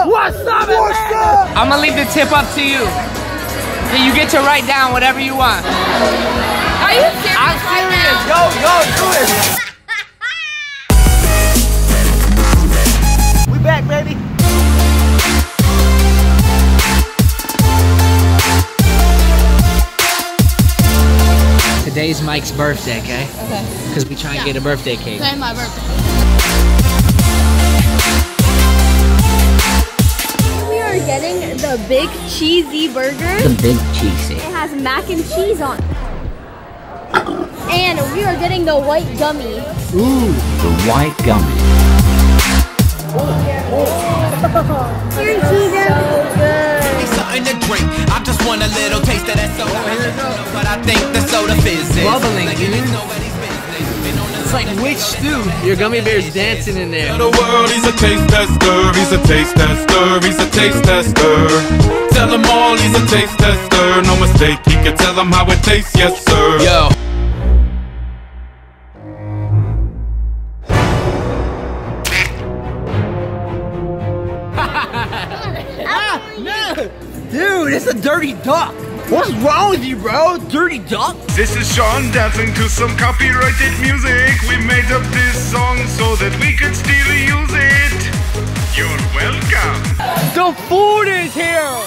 up? What's up, Atlanta? I'm gonna leave the tip up to you. So you get to write down whatever you want. Are you serious? I'm serious. Right now? Yo, do it. We back, baby. Today's Mike's birthday, okay? Okay. Because we try and get a birthday cake. Today's my birthday. We are getting the big cheesy burger. The big cheesy. It has mac and cheese on it. And we are getting the white gummy. Ooh, the white gummy. Your cheese is so good. Something to drink. I just want a little taste of that soda. But I think the soda fizz is bubbling, dude. It's like witch stew. Your gummy bear's dancing in there. The world, he's a taste tester. He's a taste tester. He's a taste tester. Tell him all he's a taste tester. No mistake, he can tell him how it tastes, yes sir. Yo. Dude, it's a dirty duck. What's wrong with you, bro? Dirty duck? This is Sean dancing to some copyrighted music. We made up this song so that we could still use it. You're welcome. The food is here.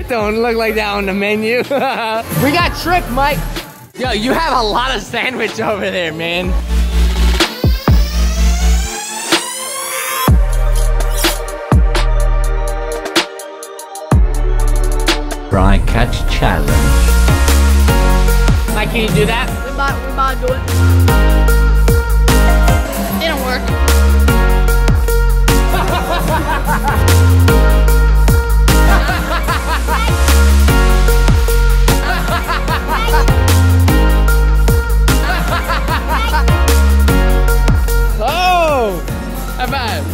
It don't look like that on the menu. We got tricked, Mike. Yo, you have a lot of sandwich over there, man. Fry catch challenge. Mike, can you do that? We might do it. It didn't work. Oh! High five.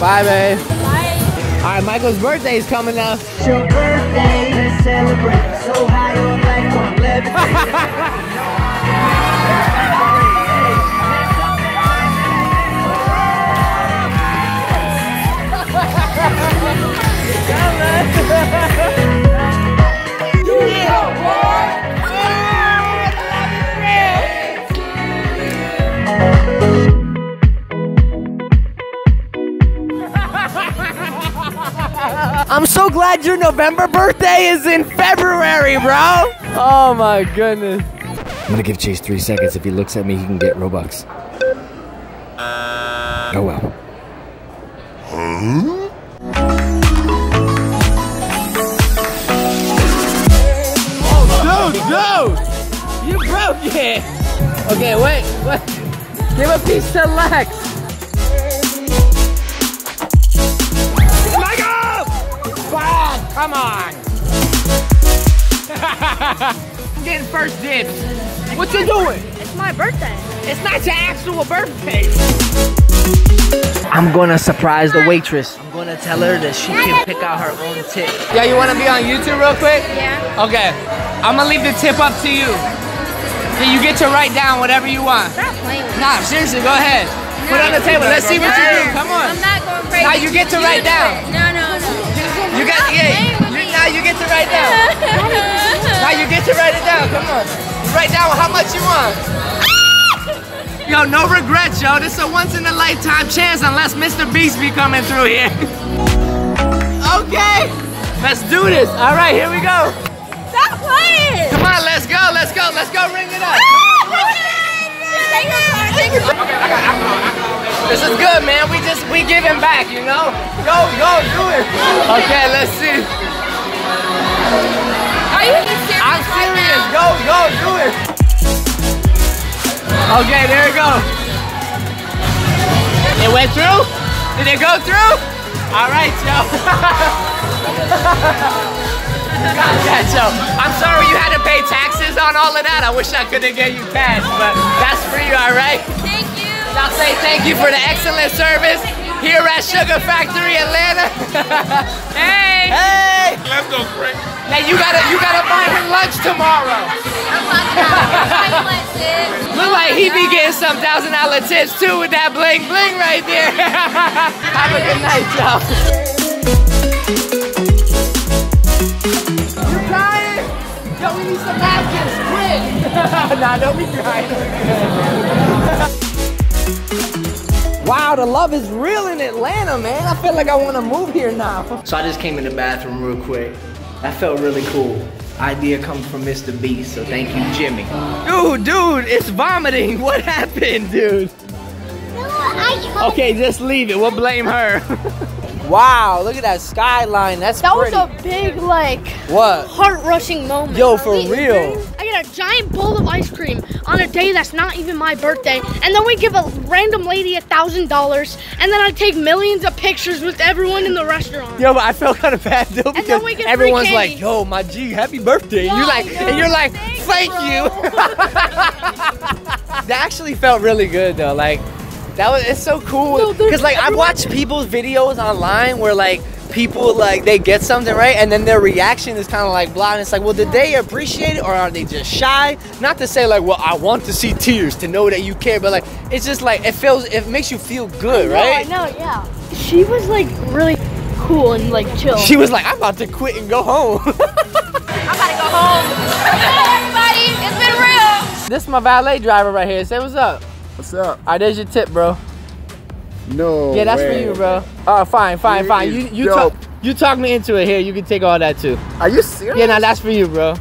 Bye, babe. Bye. Alright, Michael's birthday is coming up. It's your birthday, let's celebrate. So high on life, on levitate. You know what? I'm so glad your November birthday is in February, bro. Oh my goodness. I'm gonna give Chase 3 seconds. If he looks at me, he can get Robux. Oh well. Huh? Oh, dude, you broke it. Okay, wait. Give a piece to Lex. Come on! I'm getting first dibs. What you doing? It's my birthday. It's not your actual birthday. I'm gonna surprise the waitress. I'm gonna tell her that she can pick out her own tip. Yeah, you wanna be on YouTube real quick? Yeah. Okay, I'm gonna leave the tip up to you. So you get to write down whatever you want. Stop playing with me. Nah, seriously, go ahead. No, put it on the table, let's see what you do, come on. I'm not going crazy. Nah, you get to write down. No. You got the eight. Now you get to write down. Now you get to write it down. Come on. Write down how much you want. Yo, no regrets, yo. This is a once in a lifetime chance unless Mr. Beast be coming through here. Okay. Let's do this. All right, here we go. Stop playing. Come on, let's go. Let's go. Let's go. Ring it up. Okay, I got alcohol. This is good, man. We giving back, you know? Yo, do it. Okay, let's see. Are you serious? I'm serious. Right now? Yo, do it. Okay, there it goes. It went through? Did it go through? All right, yo. Got that, yo. I'm sorry you had to pay taxes on all of that. I wish I could have gave you cash, but that's for you, all right? I'll say thank you for the excellent service here at Sugar Factory Atlanta. Hey. real quick. Now you gotta buy him lunch tomorrow. I'm talking about lunch tips. Look like he be getting some $1,000 tips too with that bling bling right there. Have a good night, y'all. You crying? Yo, we need some napkins, quick. Nah, don't be crying. Wow, the love is real in Atlanta, man. I feel like I want to move here now. So I just came in the bathroom real quick. That felt really cool. Idea comes from Mr. Beast, so thank you, Jimmy. Dude, it's vomiting. What happened, dude? Okay, just leave it. We'll blame her. Wow, look at that skyline. That's pretty. That was a big, like, what? Heart-rushing moment. Yo, for real. A giant bowl of ice cream on a day that's not even my birthday, and then we give a random lady $1,000, and then I take millions of pictures with everyone in the restaurant. Yo, but I felt kind of bad though, because everyone's like, "Yo, my G, happy birthday!" Yeah, and you're like, "Thank you." That actually felt really good though. Like that was, it's so cool because like I watch people's videos online where like. People like they get something right and then their reaction is kind of like blah, and it's like, well, did they appreciate it or are they just shy? Not to say like, well, I want to see tears to know that you care, but like it's just like it makes you feel good, right? I know, yeah. She was like really cool and like chill. She was like, I'm about to quit and go home. I'm about to go home. Everybody, it's been real. This is my valet driver right here. Say what's up. What's up? All right, there's your tip, bro. No. Yeah, that's for you, bro. Oh, fine. You talk me into it here. You can take all that too. Are you serious? Yeah, now that's for you, bro.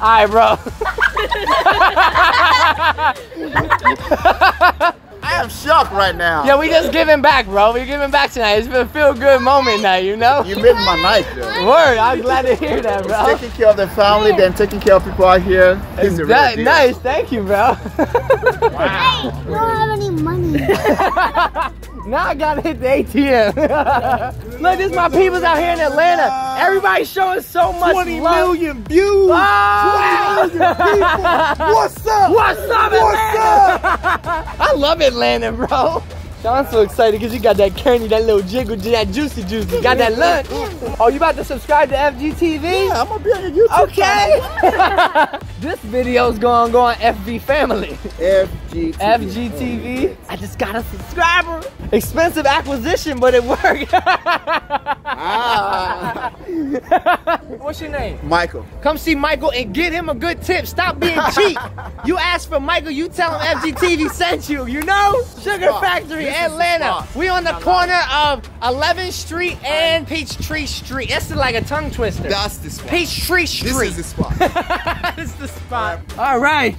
All right, bro. I am shocked right now. Yeah, we just giving back, bro. We giving back tonight. It's been a feel good moment now, you know. You made my night, yo. Word. I'm glad to hear that, bro. It's taking care of the family, then taking care of people out here. It's the real deal. Nice. Thank you, bro. Wow. I don't have any money. Now I gotta hit the ATM. Look, this is my peoples out here in Atlanta. Everybody's showing so much 20 love. 20 million views. Wow. 20 million people. What's up? What's up, Atlanta? I love Atlanta, bro. I'm so excited because you got that candy, that little jiggle, that juicy juice. You got that lunch. Oh, you about to subscribe to FGTeeV? Yeah, I'm going to be on your YouTube channel. Okay. This video's going to go on FB Family. FGTeeV. I just got a subscriber. Expensive acquisition, but it worked. Ah. What's your name? Michael. Come see Michael and get him a good tip. Stop being cheap. You ask for Michael, you tell him FGTeeV sent you, you know? Sugar Factory. Atlanta. We on the corner of 11th Street and Peachtree Street. That's like a tongue twister. That's the spot. Peachtree Street. This is the spot. This is the spot. All right.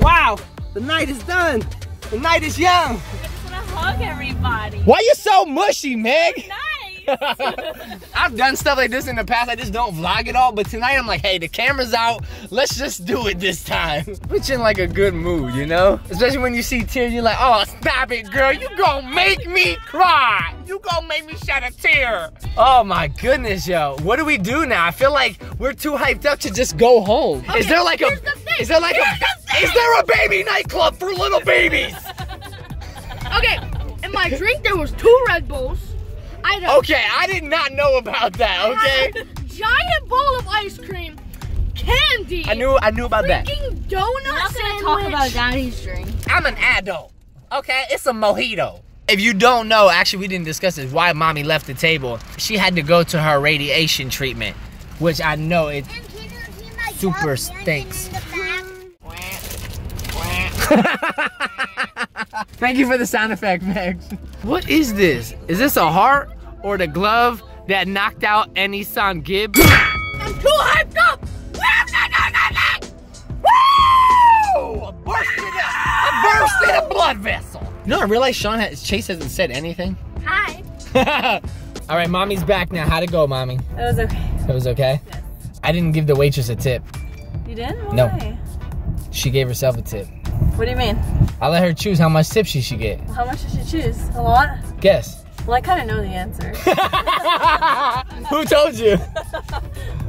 Wow. The night is done. The night is young. I just want to hug everybody. Why you so mushy, Meg? Nice. I've done stuff like this in the past. I just don't vlog it all. But tonight I'm like, hey, the camera's out. Let's just do it this time. Which in like a good mood, you know? Especially when you see tears, you're like, oh, stop it, girl. You gonna make me cry. You gonna make me shed a tear. Oh my goodness, yo. What do we do now? I feel like we're too hyped up to just go home. Okay, is there a baby nightclub for little babies? Okay, in my drink there was 2 Red Bulls. Okay, I did not know about that. Okay. Giant bowl of ice cream, candy. I knew about that. Freaking donut sandwich. I'm not gonna talk about Daddy's drink. I'm an adult. Okay, it's a mojito. If you don't know, actually we didn't discuss this. Why mommy left the table? She had to go to her radiation treatment, which I know it super stinks. Thank you for the sound effect, Max. What is this? Is this a heart or the glove that knocked out Enisan Gibbs? I'm too hyped up! Woo! I bursted a blood vessel! You know, I realized Chase hasn't said anything. Hi. All right, mommy's back now. How'd it go, mommy? It was okay. It was okay? Yes. I didn't give the waitress a tip. You didn't? Why? No. She gave herself a tip. What do you mean? I let her choose how much tip she should get. How much did she choose? A lot? Guess. Well, I kind of know the answer. Who told you?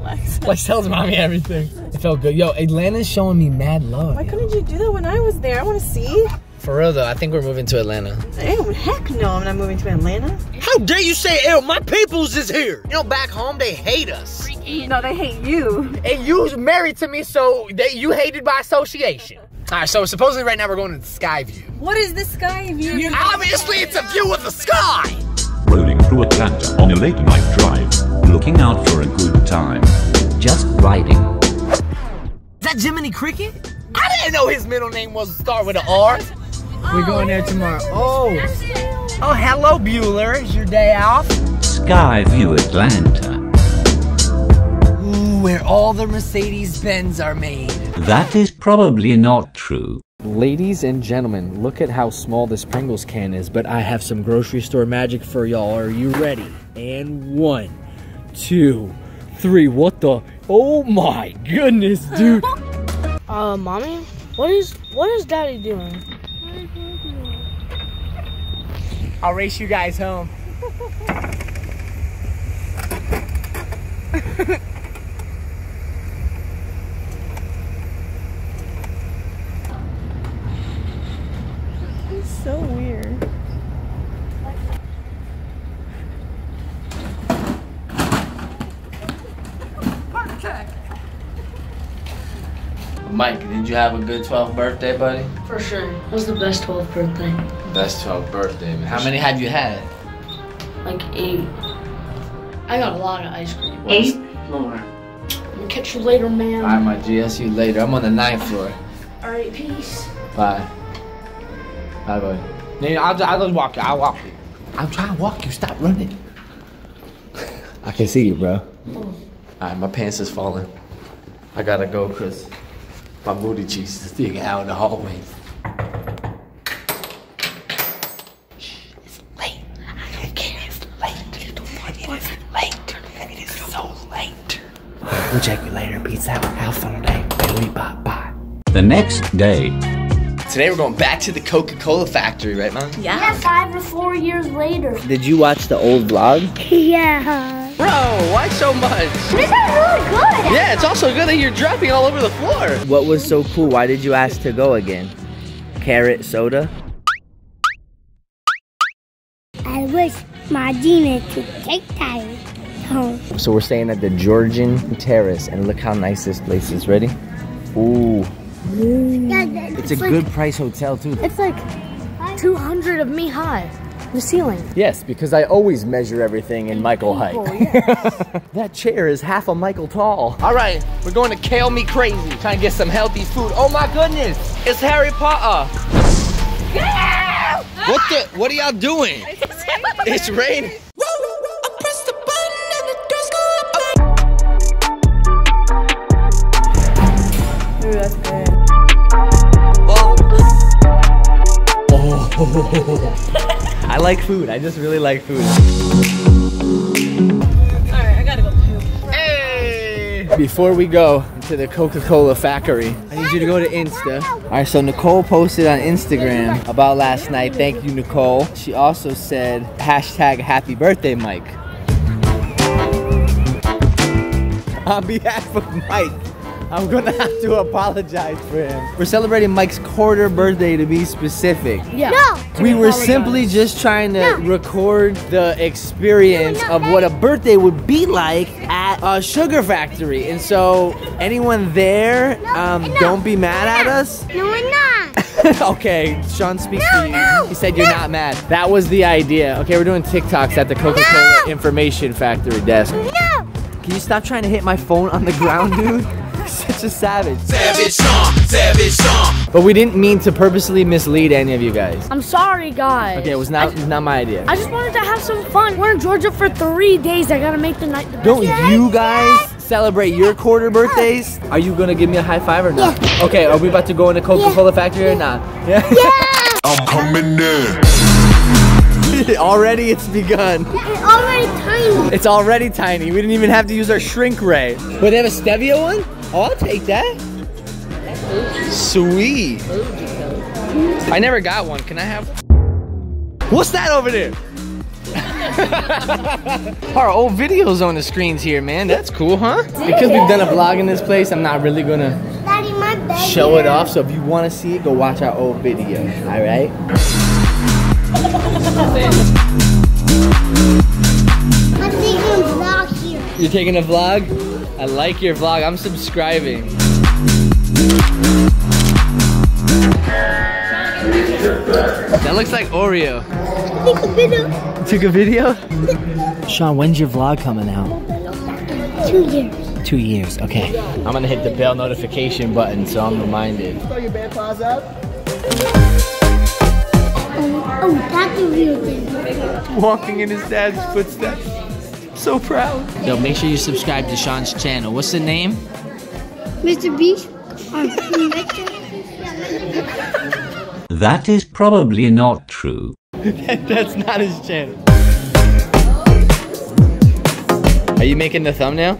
Lex. Lex tells mommy everything. It felt good. Yo, Atlanta's showing me mad love. Why couldn't you do that when I was there? I want to see. For real though, I think we're moving to Atlanta. Ew, heck no, I'm not moving to Atlanta. How dare you say, ew, my peoples is here. You know, back home, they hate us. No, they hate you. And you was married to me, so you hated by association. All right, so supposedly right now we're going to the Skyview. What is the Skyview? Obviously, it's a view of the sky. Rolling through Atlanta on a late night drive, looking out for a good time. Just riding. Is that Jiminy Cricket? I didn't know his middle name was start with an R. We're going there tomorrow. Oh, hello, Bueller. It's your day off. Skyview Atlanta. Ooh, where all the Mercedes-Benz are made. That is probably not true. Ladies and gentlemen, look at how small this Pringles can is, but I have some grocery store magic for y'all. Are you ready? And 1, 2, 3. What the? Oh my goodness, dude. Mommy, what is Daddy doing? I'll race you guys home. It's so weird. Heart attack. Mike, did you have a good 12th birthday, buddy? For sure. It was the best 12th birthday. Best 12th birthday, man. How many have you had? Like 8. I got a lot of ice cream. 8 more. I'm gonna catch you later, man. Alright, my G, I'll see you later. I'm on the 9th floor. Alright, peace. Bye. Bye, buddy. No, I'll just walk you. I'll walk you. I'm trying to walk you. Stop running. I can see you, bro. Oh. Alright, my pants is falling. I gotta go, Chris. My booty cheeks is sticking out in the hallway. Shh, it's late. I don't care. It's late. You don't want it. It's late. It is so late. We'll check you later. Peace out. Have fun today. Bye bye. The next day. Today we're going back to the Coca-Cola factory, right, Mom? Yeah, 5 or 4 years later. Did you watch the old vlog? Yeah. Bro, why so much? This is really good. Yeah, it's also good that you're dropping all over the floor. What was so cool? Why did you ask to go again? Carrot soda? I wish my Gina could take time home. So we're staying at the Georgian Terrace, and look how nice this place is. Ready? Ooh. Yeah, it's a like, good price hotel, too. It's like 200 of me high. The ceiling. Yes, because I always measure everything in Michael height. Oh, yes. That chair is half a Michael tall. All right, we're going to Kale Me Crazy, trying to get some healthy food. Oh my goodness, it's Harry Potter. Yeah! What are y'all doing? It's raining. Oh. I like food. I just really like food. Alright, I gotta go poop. Hey! Before we go to the Coca-Cola factory, I need you to go to Insta. Alright, so Nicole posted on Instagram about last night. Thank you, Nicole. She also said, #HappyBirthdayMike. On behalf of Mike, I'm gonna have to apologize for him. We're celebrating Mike's quarter birthday, to be specific. Yeah. No. We were simply just trying to record the experience of what a birthday would be like at a Sugar Factory. And so, anyone there, don't be mad at us. No, we're not. Okay, Sean speaks to you. He said you're not mad. That was the idea. Okay, we're doing TikToks at the Coca-Cola Information Factory desk. No. Can you stop trying to hit my phone on the ground, dude? Such a savage. Savage song, savage song. But we didn't mean to purposely mislead any of you guys. I'm sorry, guys. Okay, it was not my idea. I just wanted to have some fun. We're in Georgia for 3 days. I gotta make the night the best. Don't you guys celebrate your quarter birthdays? Are you gonna give me a high five or not? Yeah. Okay, are we about to go in the Coca-Cola factory or not? Yeah. Yeah. I'm coming in. Already it's begun. Yeah, it's already tiny. It's already tiny. We didn't even have to use our shrink ray. But they have a stevia one? Oh, I'll take that. Sweet. I never got one. Can I have one? What's that over there? Our old videos on the screens here, man. That's cool, huh? Because we've done a vlog in this place, I'm not really gonna... Daddy, my show it off. So if you want to see it, go watch our old video. All right. I'm taking a vlog here. You're taking a vlog? I like your vlog. I'm subscribing. That looks like Oreo. Took a video. Took a video? Sean, when's your vlog coming out? 2 years. 2 years, okay. I'm gonna hit the bell notification button so I'm reminded. Throw your band paws up. Oh, that's a real thing. Walking in his dad's footsteps. I'm so proud. Yo, make sure you subscribe to Sean's channel. What's the name? Mr. Beast. That is probably not true. That's not his channel. Are you making the thumbnail?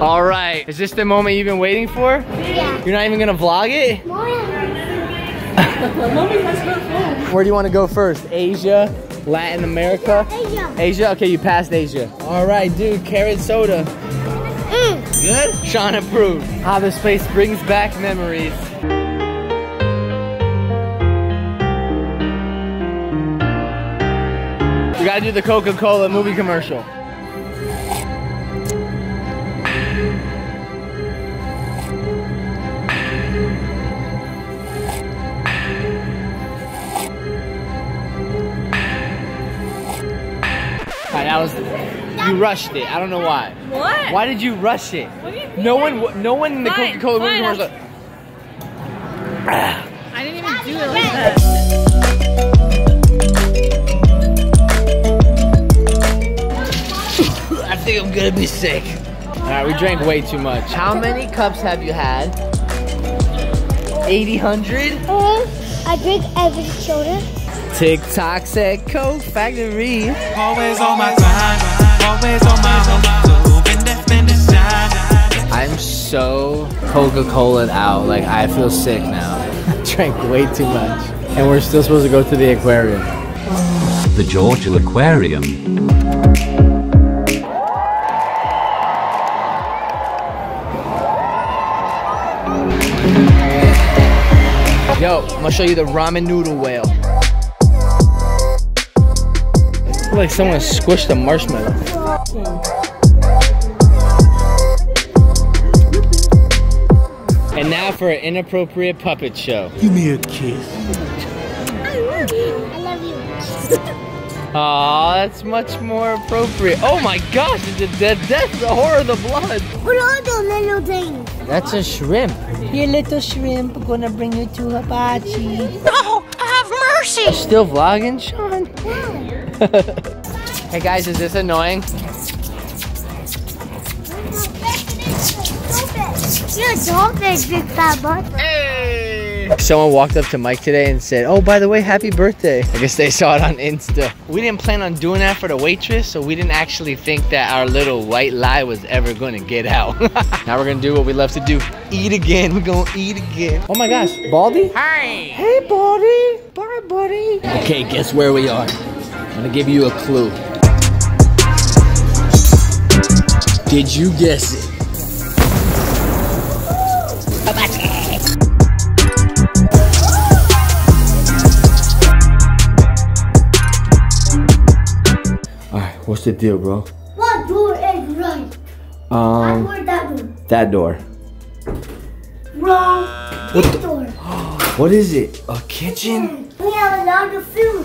All right. Is this the moment you've been waiting for? Yeah. You're not even gonna vlog it? Where do you want to go first? Asia, Latin America? Asia. Asia. Okay, you passed Asia. All right, dude. Carrot soda. Mm. Good. Sean approved. How this place brings back memories. We gotta do the Coca-Cola movie commercial. You rushed it. I don't know why. What? Why did you rush it? What do you mean? No one in the Coca-Cola movie commercial. I didn't even do it like that. I think I'm gonna be sick. All right, we drank way too much. How many cups have you had? 80, 100? I drink every soda. TikTok said Coke Factory. Always on my time, always on my. I'm so Coca-Cola'd out. Like, I feel sick now. I drank way too much. And we're still supposed to go to the aquarium. The Georgia Aquarium. Yo, I'm gonna show you the ramen noodle whale. Looks like someone squished a marshmallow. And now for an inappropriate puppet show. Give me a kiss. I love you. I love you. Aw, that's much more appropriate. Oh my gosh, that's the horror of the blood. What are those little things? That's a shrimp. Your little shrimp, we're gonna bring you to hibachi. No, have mercy! You're still vlogging, Sean? Yeah. Hey guys, is this annoying? You're a dolphin, big fat butt. Hey! Someone walked up to Mike today and said, oh, by the way, happy birthday. I guess they saw it on Insta. We didn't plan on doing that for the waitress, so we didn't actually think that our little white lie was ever gonna get out. Now we're gonna do what we love to do. Eat again, we're gonna eat again. Oh my gosh, Baldy? Hi! Hey, Baldy! Bye, buddy! Okay, guess where we are? I'm gonna give you a clue. Did you guess it? Alright, what's the deal, bro? What door is right? That door, that door. That door. Wrong. What door? What is it? A kitchen? We have a lot of food.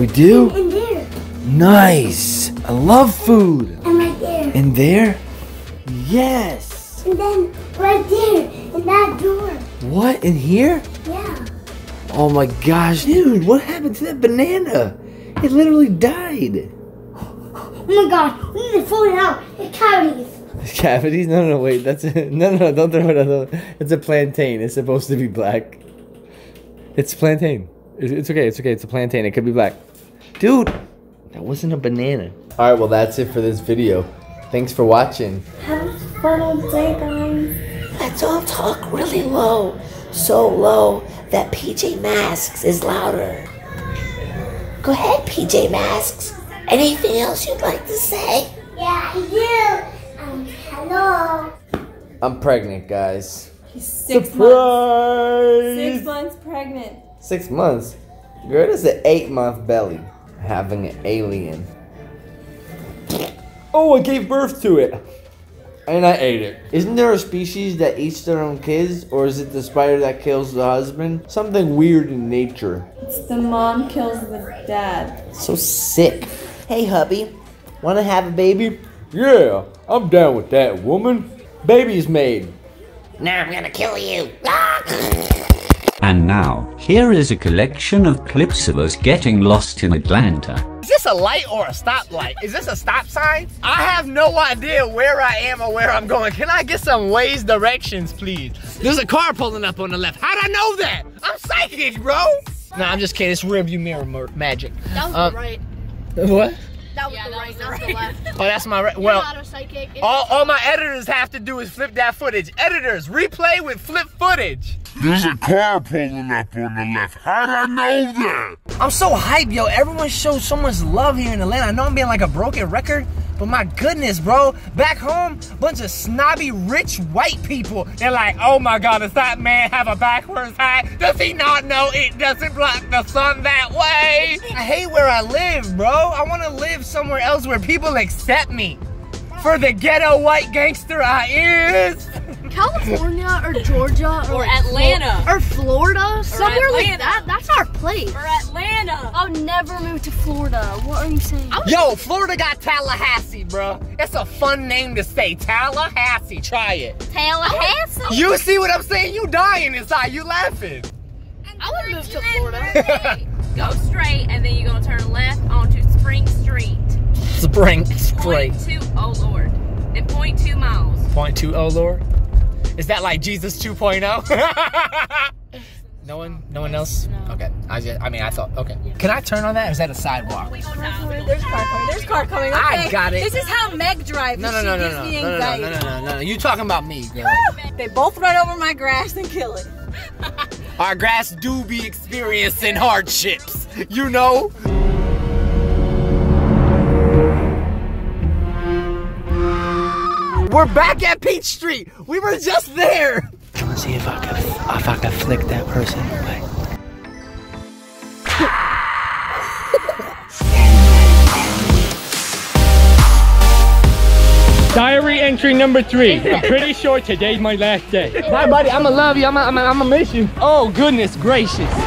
We do? In there. Nice. I love food. And right there. In there? Yes. And then right there. In that door. What? In here? Yeah. Oh my gosh, dude. What happened to that banana? It literally died. Oh my god. We need to throw it out. It's cavities. Cavities? No, no, wait. That's it. No, no, don't throw it out. It's a plantain. It's supposed to be black. It's plantain. It's okay. It's okay. It's a plantain. It could be black. Dude, that wasn't a banana. All right, well, that's it for this video. Thanks for watching. Have a fun day, guys. Let's all talk really low. So low that PJ Masks is louder. Go ahead, PJ Masks. Anything else you'd like to say? Yeah, I do. Hello. I'm pregnant, guys. He's six months pregnant. 6 months? Girl, this is an 8-month belly. Having an alien. Oh, I gave birth to it. And I ate it. Isn't there a species that eats their own kids? Or is it the spider that kills the husband? Something weird in nature. It's the mom kills the dad. So sick. Hey, hubby. Wanna have a baby? Yeah, I'm down with that, woman. Baby's made. Now I'm gonna kill you. And now, here is a collection of clips of us getting lost in Atlanta. Is this a light or a stoplight? Is this a stop sign? I have no idea where I am or where I'm going. Can I get some Waze directions, please? There's a car pulling up on the left. How'd I know that? I'm psychic, bro. Nah, I'm just kidding. It's rearview mirror magic. That was right. What? That was the right, not the left. Oh, that's my right. Well, all my editors have to do is flip that footage. Editors, replay with flip footage. There's a car pulling up on the left. How'd I know that? I'm so hyped, yo. Everyone shows so much love here in Atlanta. I know I'm being like a broken record, but my goodness, bro. Back home, bunch of snobby, rich, white people. They're like, oh my God, does that man have a backwards hat? Does he not know it doesn't block the sun that way? I hate where I live, bro. I want to live somewhere else where people accept me for the ghetto white gangster I is. California or Georgia or Atlanta or Florida, somewhere like that. That's our place. Or Atlanta. I'll never move to Florida. What are you saying? Yo, Florida got Tallahassee, bro. That's a fun name to say. Tallahassee. Try it. Tallahassee. You see what I'm saying? You dying inside. You laughing. I would move to Florida. Go straight and then you're gonna turn left onto Spring Street. Spring Street. 0.2. Oh Lord. And 0.2 miles. 0.2. Oh Lord. Is that like Jesus 2.0? No one else? No. Okay. I mean, I thought, okay. Yeah. Can I turn on that or is that a sidewalk? There's a car coming. There's a car coming. Okay. I got it. This is how Meg drives. No, no, no. You talking about me, girl. They both run over my grass and kill it. Our grass do be experiencing hardships, you know? We're back at Peach Street. We were just there. Let's see if I can flick that person away. Diary entry number 3. I'm pretty sure today's my last day. Bye, buddy. I'ma love you. I'ma miss you. Oh goodness gracious.